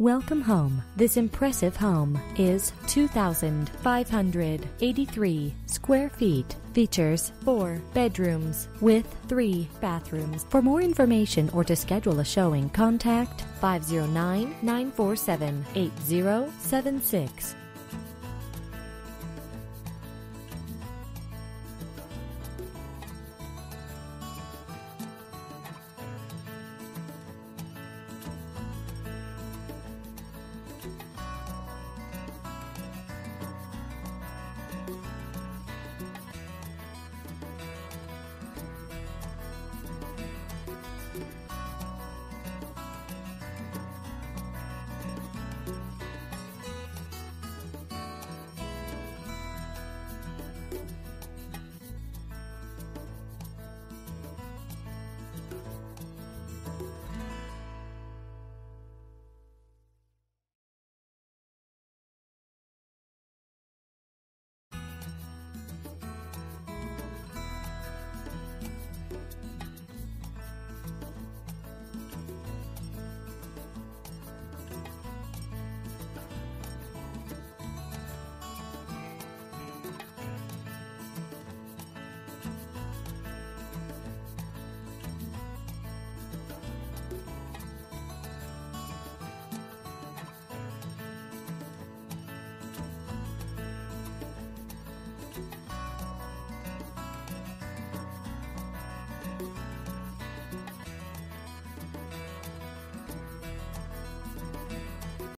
Welcome home. This impressive home is 2,583 square feet. Features 4 bedrooms with 3 bathrooms. For more information or to schedule a showing, contact 509-947-8076.